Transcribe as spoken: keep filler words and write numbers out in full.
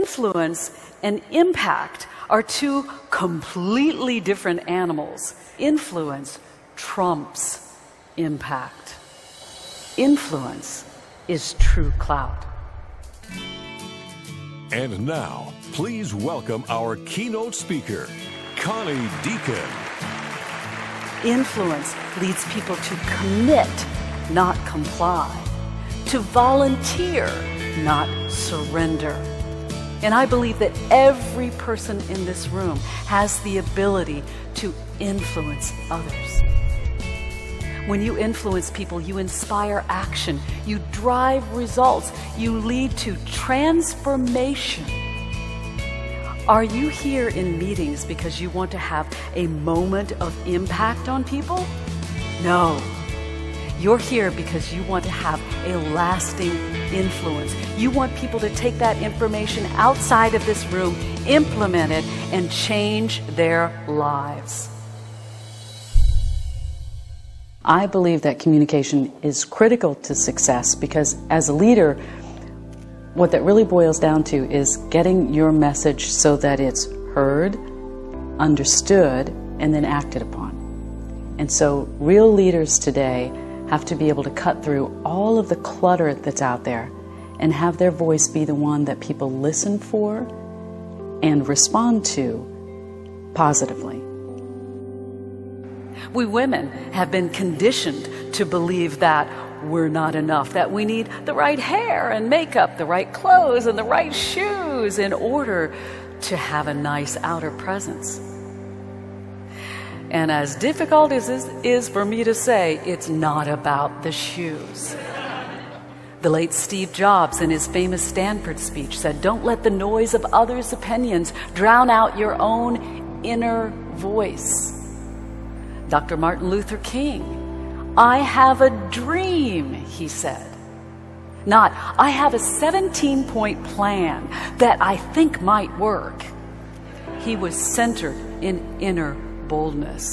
Influence and impact are two completely different animals. Influence trumps impact. Influence is true clout. And now, please welcome our keynote speaker, Connie Dieken. Influence leads people to commit, not comply, to volunteer, not surrender. And I believe that every person in this room has the ability to influence others. When you influence people, you inspire action, you drive results, you lead to transformation. Are you here in meetings because you want to have a moment of impact on people? No. You're here because you want to have a lasting influence. You want people to take that information outside of this room, implement it, and change their lives. I believe that communication is critical to success because as a leader, what that really boils down to is getting your message so that it's heard, understood, and then acted upon. And so real leaders today have to be able to cut through all of the clutter that's out there and have their voice be the one that people listen for and respond to positively. We women have been conditioned to believe that we're not enough, that we need the right hair and makeup, the right clothes and the right shoes in order to have a nice outer presence. And as difficult as this is for me to say, it's not about the shoes. The late Steve Jobs in his famous Stanford speech said, "Don't let the noise of others' opinions drown out your own inner voice." Doctor Martin Luther King, "I have a dream," he said. Not, "I have a seventeen-point plan that I think might work." He was centered in inner voice. Boldness.